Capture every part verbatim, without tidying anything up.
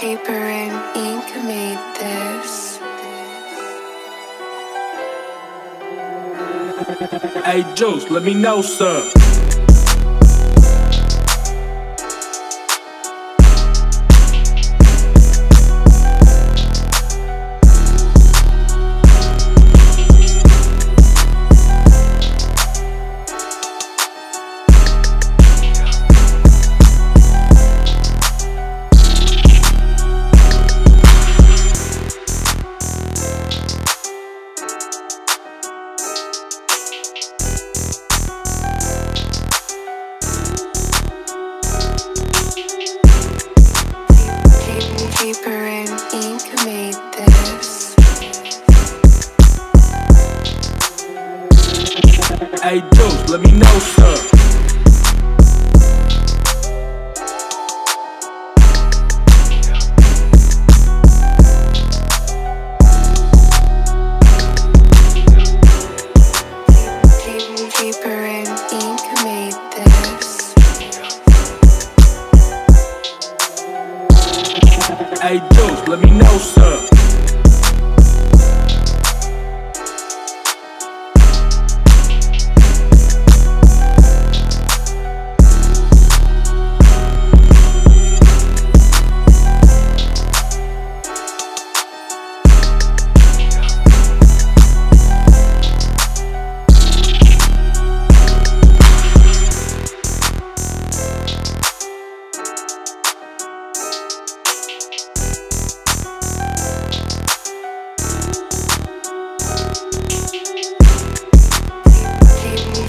paper and ink made this. Hey Juce, let me know, sir. Paper and ink made this. Hey Juce, let me know, sir. Hey Juce, let me know, sir.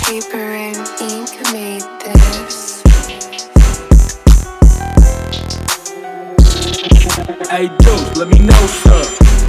Paper and ink made this. Hey Juce, let me know, sir.